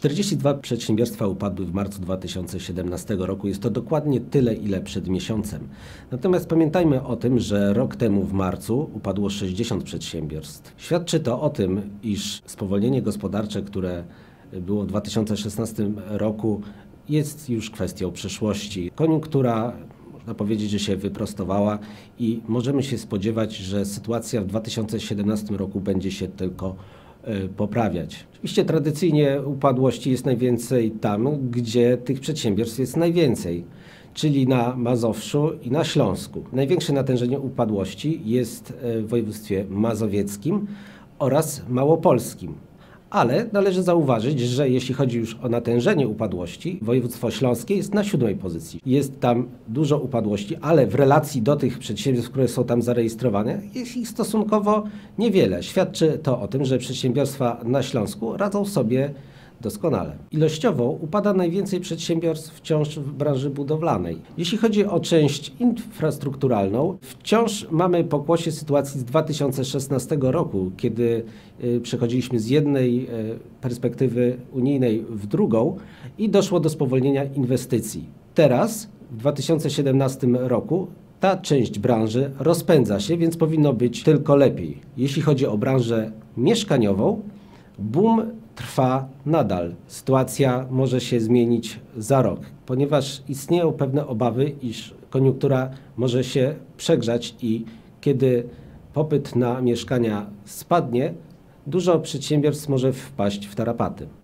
42 przedsiębiorstwa upadły w marcu 2017 roku. Jest to dokładnie tyle, ile przed miesiącem. Natomiast pamiętajmy o tym, że rok temu w marcu upadło 60 przedsiębiorstw. Świadczy to o tym, iż spowolnienie gospodarcze, które było w 2016 roku, jest już kwestią przeszłości. Koniunktura, można powiedzieć, że się wyprostowała i możemy się spodziewać, że sytuacja w 2017 roku będzie się tylko poprawiać. Oczywiście tradycyjnie upadłości jest najwięcej tam, gdzie tych przedsiębiorstw jest najwięcej, czyli na Mazowszu i na Śląsku. Największe natężenie upadłości jest w województwie mazowieckim oraz małopolskim. Ale należy zauważyć, że jeśli chodzi już o natężenie upadłości, województwo śląskie jest na 7. pozycji. Jest tam dużo upadłości, ale w relacji do tych przedsiębiorstw, które są tam zarejestrowane, jest ich stosunkowo niewiele. Świadczy to o tym, że przedsiębiorstwa na Śląsku radzą sobie doskonale. Ilościowo upada najwięcej przedsiębiorstw wciąż w branży budowlanej. Jeśli chodzi o część infrastrukturalną, wciąż mamy pokłosie sytuacji z 2016 roku, kiedy przechodziliśmy z jednej perspektywy unijnej w drugą i doszło do spowolnienia inwestycji. Teraz, w 2017 roku, ta część branży rozpędza się, więc powinno być tylko lepiej. Jeśli chodzi o branżę mieszkaniową, boom trwa nadal. Sytuacja może się zmienić za rok, ponieważ istnieją pewne obawy, iż koniunktura może się przegrzać i kiedy popyt na mieszkania spadnie, dużo przedsiębiorstw może wpaść w tarapaty.